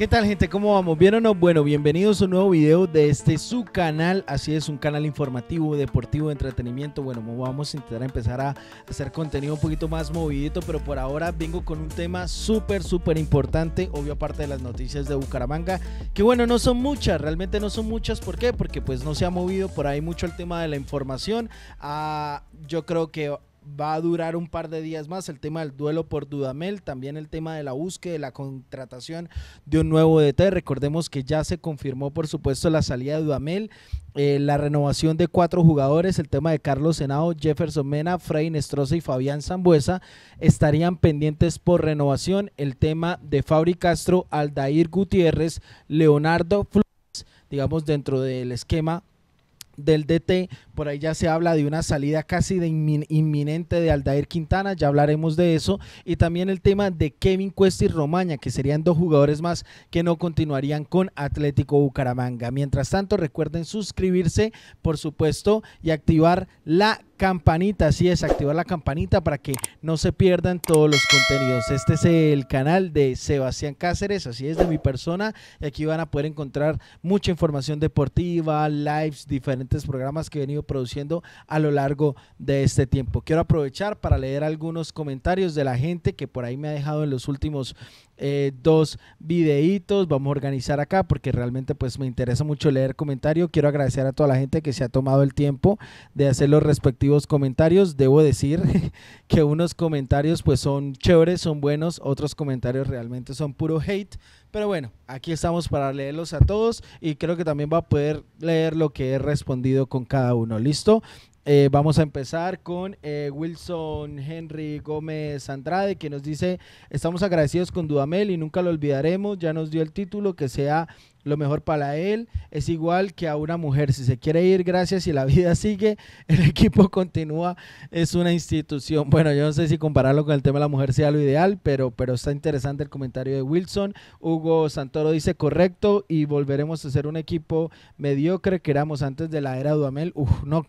¿Qué tal, gente? ¿Cómo vamos? ¿Bien o no? Bueno, bienvenidos a un nuevo video de este su canal. Así es, un canal informativo, deportivo, de entretenimiento. Bueno, vamos a intentar empezar a hacer contenido un poquito más movidito, pero por ahora vengo con un tema súper importante, obvio, aparte de las noticias de Bucaramanga, que bueno, no son muchas, realmente no son muchas. ¿Por qué? Porque pues no se ha movido por ahí mucho el tema de la información. Yo creo que va a durar un par de días más el tema del duelo por Dudamel, también el tema de la búsqueda, de la contratación de un nuevo DT. Recordemos que ya se confirmó, por supuesto, la salida de Dudamel, la renovación de 4 jugadores, el tema de Carlos Senao, Jefferson Mena, Frey Nestroza y Fabián Sambueza estarían pendientes por renovación, el tema de Fabri Castro, Aldair Gutiérrez, Leonardo Flores, digamos dentro del esquema del DT. Por ahí ya se habla de una salida casi de inminente de Aldair Quintana, ya hablaremos de eso, y también el tema de Kevin Cuesta y Romaña, que serían 2 jugadores más que no continuarían con Atlético Bucaramanga. Mientras tanto, recuerden suscribirse, por supuesto, y activar la campanita, así es, activar la campanita para que no se pierdan todos los contenidos. Este es el canal de Sebastián Cáceres, así es, de mi persona, y aquí van a poder encontrar mucha información deportiva, lives, diferentes programas que he venido produciendo a lo largo de este tiempo. Quiero aprovechar para leer algunos comentarios de la gente que por ahí me ha dejado en los últimos 2 videitos. Vamos a organizar acá porque realmente pues me interesa mucho leer comentarios. Quiero agradecer a toda la gente que se ha tomado el tiempo de hacer los respectivos comentarios. Debo decir que unos comentarios pues son chéveres, son buenos, otros comentarios realmente son puro hate, pero bueno, aquí estamos para leerlos a todos y creo que también va a poder leer lo que he respondido con cada uno. ¿Listo? Vamos a empezar con Wilson Henry Gómez Andrade, que nos dice: estamos agradecidos con Dudamel y nunca lo olvidaremos, ya nos dio el título, que sea lo mejor para él, es igual que a una mujer, si se quiere ir, gracias, y la vida sigue, el equipo continúa, es una institución. Bueno, yo no sé si compararlo con el tema de la mujer sea lo ideal, pero está interesante el comentario de Wilson. Hugo Santoro dice: correcto, y volveremos a ser un equipo mediocre que éramos antes de la era Dudamel. No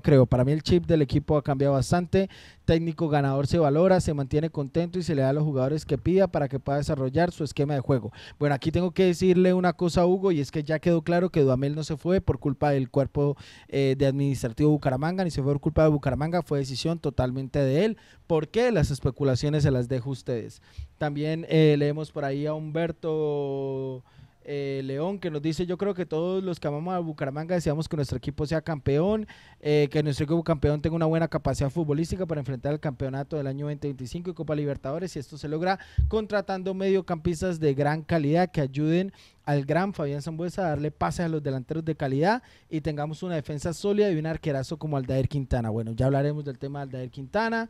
creo, para mí el chip del equipo ha cambiado bastante, técnico ganador se valora, se mantiene contento y se le da a los jugadores que pida para que pueda desarrollar su esquema de juego. Bueno, aquí tengo que decirle una cosa, Hugo, y es que ya quedó claro que Dudamel no se fue por culpa del cuerpo de administrativo Bucaramanga, ni se fue por culpa de Bucaramanga, fue decisión totalmente de él. ¿Por qué? Las especulaciones se las dejo a ustedes. También leemos por ahí a Humberto León, que nos dice: yo creo que todos los que amamos a Bucaramanga deseamos que nuestro equipo sea campeón, que nuestro equipo campeón tenga una buena capacidad futbolística para enfrentar el campeonato del año 2025 y Copa Libertadores, y esto se logra contratando mediocampistas de gran calidad que ayuden al gran Fabián Sambueza a darle pases a los delanteros de calidad y tengamos una defensa sólida y un arquerazo como Aldair Quintana. Bueno, ya hablaremos del tema de Aldair Quintana.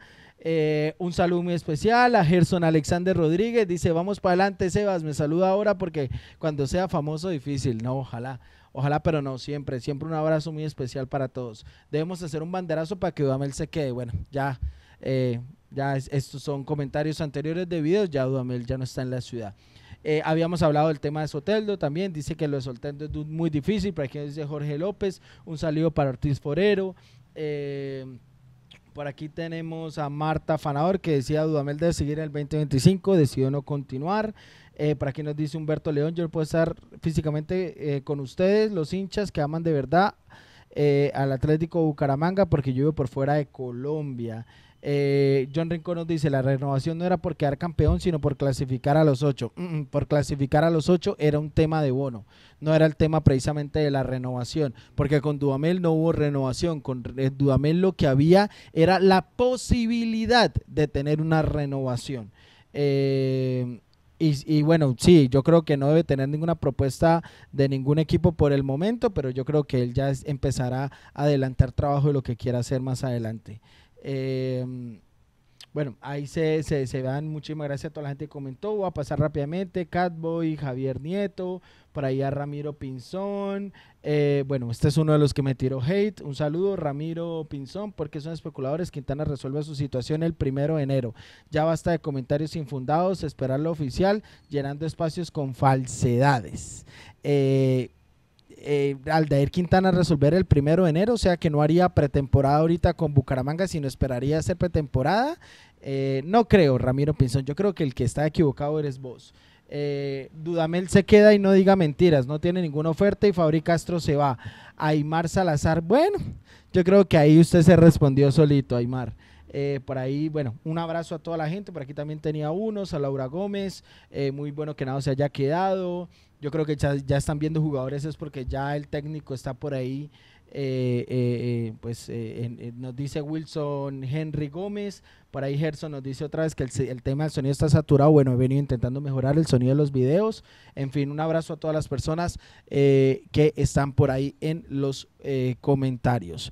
Un saludo muy especial a Gerson Alexander Rodríguez, dice: vamos para adelante, Sebas, me saluda ahora porque cuando sea famoso, difícil. No, ojalá, pero no, siempre un abrazo muy especial para todos. Debemos hacer un banderazo para que Dudamel se quede. Bueno, ya estos son comentarios anteriores de videos, ya Dudamel ya no está en la ciudad. Habíamos hablado del tema de Soteldo también, dice que lo de Soteldo es muy difícil. Por aquí dice Jorge López: un saludo para Ortiz Forero. Por aquí tenemos a Marta Fanador, que decía: Dudamel debe seguir en el 2025, decidió no continuar. Por aquí nos dice Humberto León: yo puedo estar físicamente con ustedes, los hinchas que aman de verdad al Atlético Bucaramanga, porque yo vivo por fuera de Colombia. John Rincón nos dice: la renovación no era por quedar campeón, sino por clasificar a los 8. Por clasificar a los 8 era un tema de bono, no era el tema precisamente de la renovación, porque con Dudamel no hubo renovación. Con Dudamel lo que había era la posibilidad de tener una renovación. Y bueno, sí, yo creo que no debe tener ninguna propuesta de ningún equipo por el momento, pero yo creo que él ya empezará a adelantar trabajo de lo que quiera hacer más adelante. Bueno, ahí se van. Muchísimas gracias a toda la gente que comentó. Voy a pasar rápidamente: Catboy, Javier Nieto, por ahí a Ramiro Pinzón. Bueno, este es uno de los que me tiró hate. Un saludo, Ramiro Pinzón, porque son especuladores. Quintana resuelve su situación el 1 de enero. Ya basta de comentarios infundados, esperar lo oficial, llenando espacios con falsedades. Aldair Quintana resolver el 1 de enero, o sea que no haría pretemporada ahorita con Bucaramanga, sino esperaría hacer pretemporada. No creo, Ramiro Pinzón, yo creo que el que está equivocado eres vos. Dudamel se queda y no diga mentiras, no tiene ninguna oferta, y Fabri Castro se va. Aimar Salazar, bueno, yo creo que ahí usted se respondió solito, Aimar. Por ahí, bueno, un abrazo a toda la gente. Por aquí también tenía unos, a Laura Gómez, muy bueno que nada se haya quedado. Yo creo que ya están viendo jugadores, es porque ya el técnico está por ahí. Nos dice Wilson Henry Gómez, por ahí Gerson nos dice otra vez que el tema del sonido está saturado. Bueno, he venido intentando mejorar el sonido de los videos. En fin, un abrazo a todas las personas que están por ahí en los comentarios.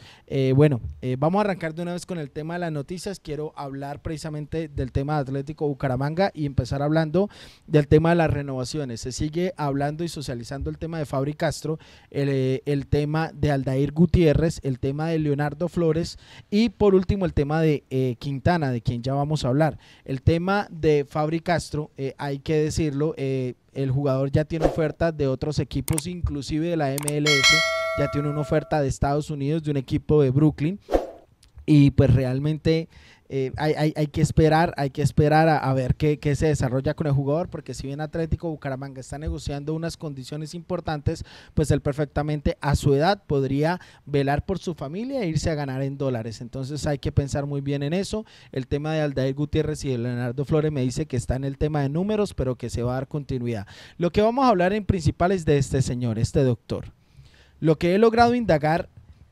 Vamos a arrancar de una vez con el tema de las noticias. Quiero hablar precisamente del tema de Atlético Bucaramanga y empezar hablando del tema de las renovaciones. Se sigue hablando y socializando el tema de Fabri Castro, el tema de Aldair Gutiérrez, el tema de Leonardo Flores y por último el tema de Quintana, de quien ya vamos a hablar. El tema de Fabri Castro, hay que decirlo, el jugador ya tiene ofertas de otros equipos, inclusive de la MLS, ya tiene una oferta de Estados Unidos, de un equipo de Brooklyn, y pues realmente hay que esperar a ver qué se desarrolla con el jugador, porque si bien Atlético Bucaramanga está negociando unas condiciones importantes, pues él perfectamente a su edad podría velar por su familia e irse a ganar en dólares. Entonces hay que pensar muy bien en eso. El tema de Aldair Gutiérrez y de Leonardo Flores me dice que está en el tema de números, pero que se va a dar continuidad. Lo que vamos a hablar en principal es de este señor, este doctor. Lo que he logrado indagar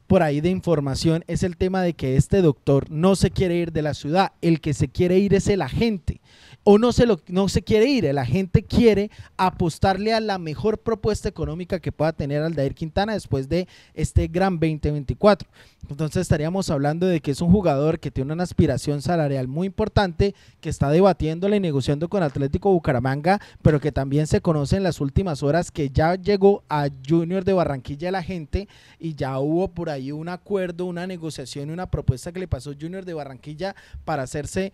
por ahí de información es el tema de que este doctor no se quiere ir de la ciudad, el que se quiere ir es el agente, o no se quiere ir, el agente quiere apostarle a la mejor propuesta económica que pueda tener Aldair Quintana después de este gran 2024. Entonces estaríamos hablando de que es un jugador que tiene una aspiración salarial muy importante, que está debatiéndola y negociando con Atlético Bucaramanga, pero que también se conoce en las últimas horas que ya llegó a Junior de Barranquilla el agente y ya hubo por ahí un acuerdo, una negociación, una propuesta que le pasó Junior de Barranquilla para hacerse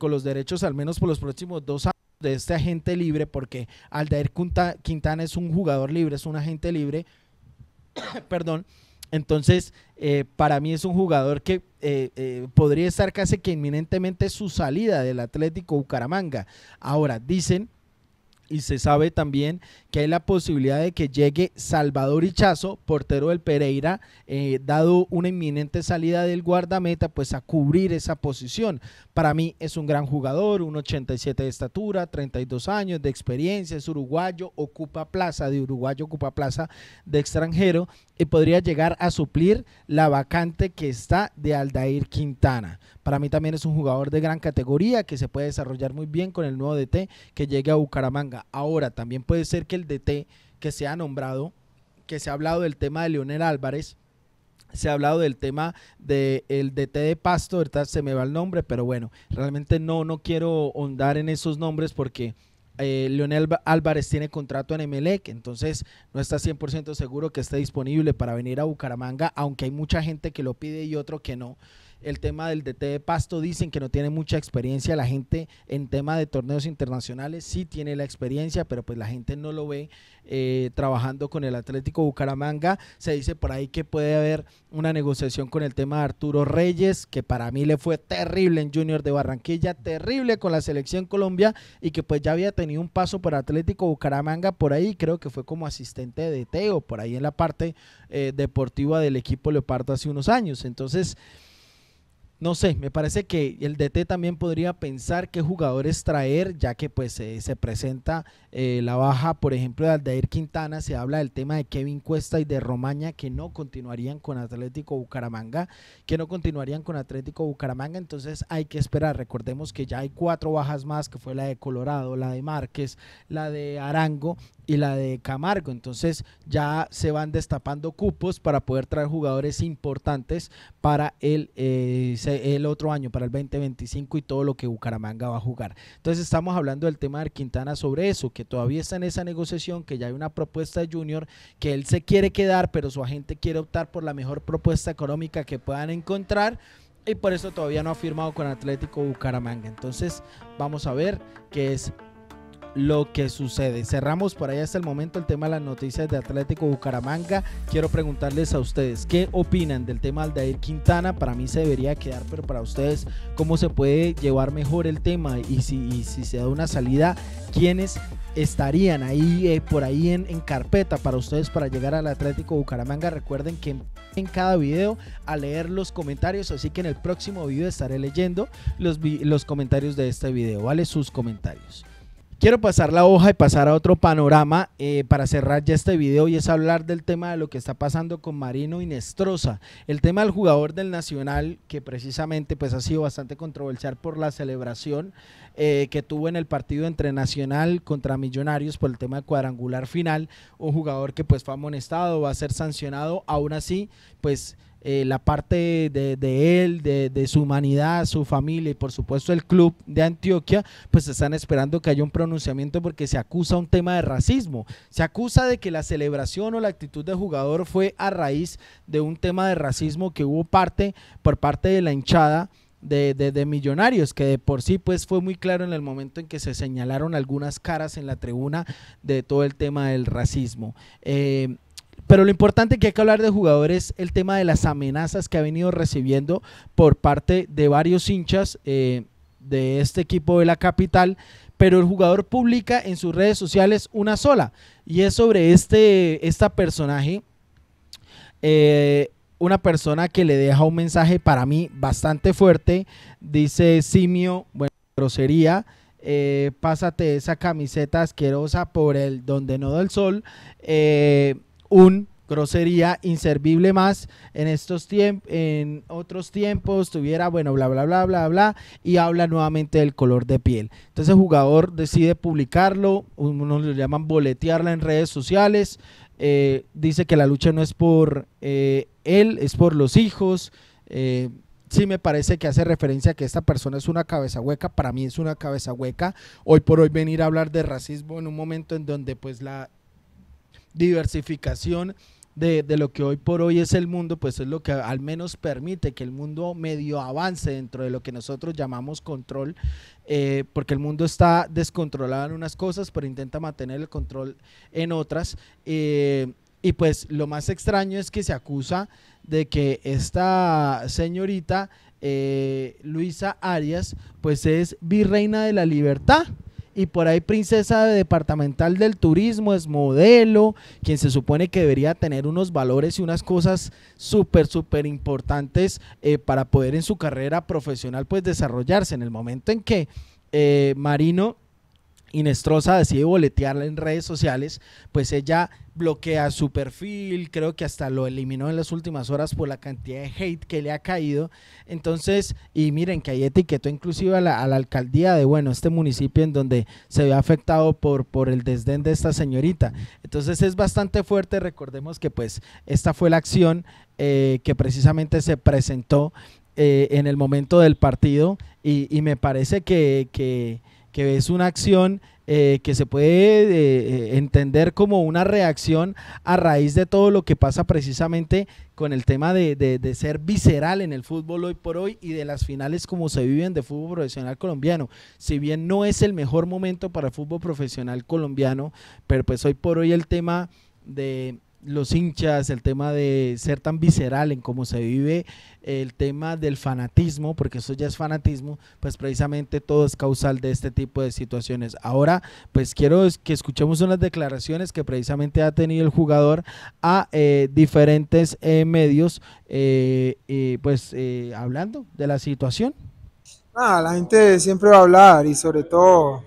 con los derechos al menos por los próximos 2 años de este agente libre, porque Aldair Quintana es un jugador libre, es un agente libre, perdón. Entonces, para mí es un jugador que podría estar casi que inminentemente su salida del Atlético Bucaramanga. Ahora, dicen y se sabe también que hay la posibilidad de que llegue Salvador Ichazo, portero del Pereira, dado una inminente salida del guardameta, pues a cubrir esa posición. Para mí es un gran jugador, 1,87 de estatura, 32 años de experiencia, es uruguayo, ocupa plaza de extranjero y podría llegar a suplir la vacante que está de Aldair Quintana. Para mí también es un jugador de gran categoría que se puede desarrollar muy bien con el nuevo DT que llegue a Bucaramanga. Ahora, también puede ser que el DT que se ha nombrado, que se ha hablado del tema de Leonel Álvarez, se ha hablado del tema del DT de Pasto, ahorita se me va el nombre, pero bueno, realmente no quiero ahondar en esos nombres porque Leonel Álvarez tiene contrato en Emelec, entonces no está 100% seguro que esté disponible para venir a Bucaramanga, aunque hay mucha gente que lo pide y otro que no. El tema del DT de Pasto, dicen que no tiene mucha experiencia, la gente en tema de torneos internacionales sí tiene la experiencia, pero pues la gente no lo ve trabajando con el Atlético Bucaramanga. Se dice por ahí que puede haber una negociación con el tema de Arturo Reyes, que para mí le fue terrible en Junior de Barranquilla, terrible con la selección Colombia, y que pues ya había tenido un paso por Atlético Bucaramanga por ahí, creo que fue como asistente de DT o por ahí en la parte deportiva del equipo Leopardo hace unos años. Entonces, no sé, me parece que el DT también podría pensar qué jugadores traer, ya que pues se presenta la baja, por ejemplo, de Aldair Quintana. Se habla del tema de Kevin Cuesta y de Romaña, que no continuarían con Atlético Bucaramanga, entonces hay que esperar. Recordemos que ya hay 4 bajas más, que fue la de Colorado, la de Márquez, la de Arango y la de Camargo, entonces ya se van destapando cupos para poder traer jugadores importantes para el otro año, para el 2025 y todo lo que Bucaramanga va a jugar. Entonces estamos hablando del tema de Quintana sobre eso, que todavía está en esa negociación, que ya hay una propuesta de Junior, que él se quiere quedar, pero su agente quiere optar por la mejor propuesta económica que puedan encontrar, y por eso todavía no ha firmado con Atlético Bucaramanga. Entonces vamos a ver qué es lo que sucede. Cerramos por ahí hasta el momento el tema de las noticias de Atlético Bucaramanga. Quiero preguntarles a ustedes, ¿qué opinan del tema de Aldair Quintana? Para mí se debería quedar, pero para ustedes, ¿cómo se puede llevar mejor el tema? Y si se da una salida, ¿quiénes estarían ahí por ahí en carpeta para ustedes para llegar al Atlético Bucaramanga? Recuerden que en cada video a leer los comentarios, así que en el próximo video estaré leyendo los comentarios de este video, ¿vale? Sus comentarios. Quiero pasar la hoja y pasar a otro panorama para cerrar ya este video, y es hablar del tema de lo que está pasando con Marino Hinestroza. El tema del jugador del Nacional, que precisamente pues ha sido bastante controversial por la celebración que tuvo en el partido entre Nacional contra Millonarios por el tema de cuadrangular final. Un jugador que pues fue amonestado, va a ser sancionado. Aún así pues la parte de él, de su humanidad, su familia y por supuesto el club de Antioquia, pues están esperando que haya un pronunciamiento, porque se acusa un tema de racismo, se acusa de que la celebración o la actitud del jugador fue a raíz de un tema de racismo que hubo por parte de la hinchada de Millonarios, que de por sí pues fue muy claro en el momento en que se señalaron algunas caras en la tribuna de todo el tema del racismo. Pero lo importante que hay que hablar de jugadores, el tema de las amenazas que ha venido recibiendo por parte de varios hinchas de este equipo de la capital, pero el jugador publica en sus redes sociales una sola, y es sobre esta personaje, una persona que le deja un mensaje para mí bastante fuerte. Dice: simio, bueno, grosería, pásate esa camiseta asquerosa por el donde no da el sol, un grosería, inservible más en otros tiempos tuviera, bueno, bla bla bla bla bla, y habla nuevamente del color de piel. Entonces el jugador decide publicarlo, unos lo llaman boletearla en redes sociales. Dice que la lucha no es por él, es por los hijos. Sí me parece que hace referencia a que esta persona es una cabeza hueca. Para mí es una cabeza hueca hoy por hoy venir a hablar de racismo en un momento en donde pues la diversificación de lo que hoy por hoy es el mundo, pues es lo que al menos permite que el mundo medio avance dentro de lo que nosotros llamamos control, porque el mundo está descontrolado en unas cosas, pero intenta mantener el control en otras. Y pues lo más extraño es que se acusa de que esta señorita, Luisa Arias, pues es virreina de la libertad, y por ahí princesa de departamental del turismo, es modelo, quien se supone que debería tener unos valores y unas cosas súper importantes para poder en su carrera profesional pues desarrollarse. En el momento en que Marino Hinestroza decide boletearla en redes sociales, pues ella bloquea su perfil, creo que hasta lo eliminó en las últimas horas por la cantidad de hate que le ha caído. Entonces, y miren que ahí etiquetó inclusive a la alcaldía de, bueno, este municipio en donde se ve afectado por el desdén de esta señorita. Entonces es bastante fuerte. Recordemos que pues esta fue la acción que precisamente se presentó en el momento del partido, y me parece que es una acción que se puede entender como una reacción a raíz de todo lo que pasa precisamente con el tema de ser visceral en el fútbol hoy por hoy, y de las finales como se viven de fútbol profesional colombiano. Si bien no es el mejor momento para el fútbol profesional colombiano, pero pues hoy por hoy el tema de los hinchas, el tema de ser tan visceral en cómo se vive, el tema del fanatismo, porque eso ya es fanatismo, pues precisamente todo es causal de este tipo de situaciones. Ahora pues quiero que escuchemos unas declaraciones que precisamente ha tenido el jugador a diferentes medios, hablando de la situación. La gente siempre va a hablar, y sobre todo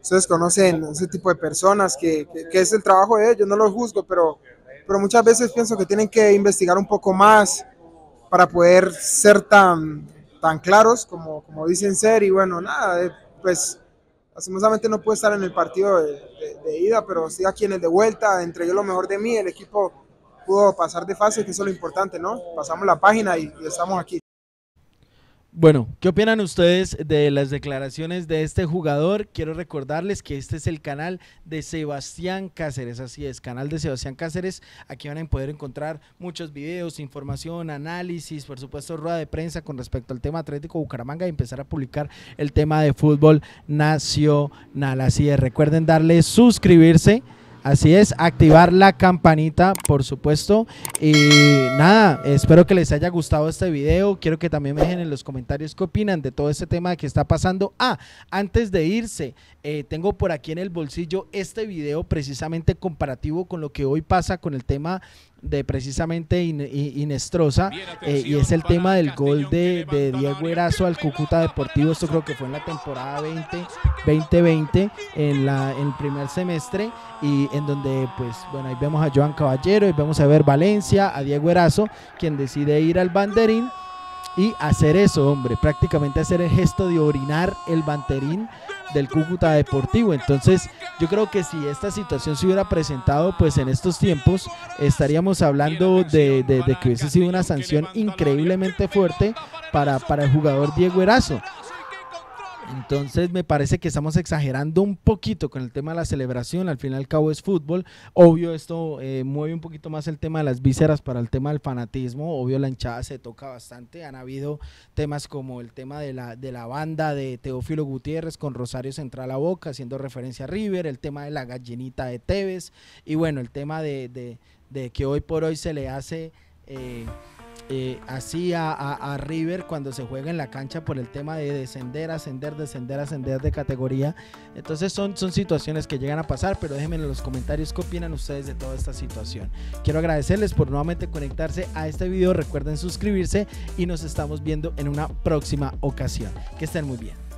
ustedes conocen ese tipo de personas que es el trabajo de ellos, no los juzgo, pero muchas veces pienso que tienen que investigar un poco más para poder ser tan claros como dicen ser. Y bueno, nada, pues lastimosamente no pude estar en el partido de ida, pero estoy aquí en el de vuelta, entregué lo mejor de mí, el equipo pudo pasar de fase, que eso es lo importante, ¿no? Pasamos la página y estamos aquí. Bueno, ¿qué opinan ustedes de las declaraciones de este jugador? Quiero recordarles que este es el canal de Sebastián Cáceres, así es, canal de Sebastián Cáceres. Aquí van a poder encontrar muchos videos, información, análisis, por supuesto rueda de prensa con respecto al tema Atlético Bucaramanga y empezar a publicar el tema de fútbol nacional. Así es, recuerden darle suscribirse. Así es, activar la campanita, por supuesto. Y nada, espero que les haya gustado este video. Quiero que también me dejen en los comentarios qué opinan de todo este tema que está pasando. Ah, antes de irse, tengo por aquí en el bolsillo este video precisamente comparativo con lo que hoy pasa con el tema de precisamente Hinestroza, y es el tema del gol de Diego Herazo al Cúcuta Deportivo. Esto creo que fue en la temporada 2020, en el primer semestre, y en donde pues bueno, ahí vemos a Joan Caballero y vamos a ver Valencia, a Diego Herazo, quien decide ir al banderín y hacer eso, hombre, prácticamente hacer el gesto de orinar el banderín del Cúcuta Deportivo. Entonces yo creo que si esta situación se hubiera presentado pues en estos tiempos, estaríamos hablando de que hubiese sido una sanción increíblemente fuerte para el jugador Diego Herazo. Entonces me parece que estamos exagerando un poquito con el tema de la celebración. Al fin y al cabo es fútbol. Obvio esto mueve un poquito más el tema de las vísceras para el tema del fanatismo. Obvio la hinchada se toca bastante. Han habido temas como el tema de la banda de Teófilo Gutiérrez con Rosario Central a Boca, haciendo referencia a River, el tema de la gallinita de Tevez, y bueno, el tema de que hoy por hoy se le hace... así a River cuando se juega en la cancha por el tema de descender, ascender, descender, ascender de categoría. Entonces son situaciones que llegan a pasar, pero déjenme en los comentarios qué opinan ustedes de toda esta situación. Quiero agradecerles por nuevamente conectarse a este video, recuerden suscribirse y nos estamos viendo en una próxima ocasión. Que estén muy bien.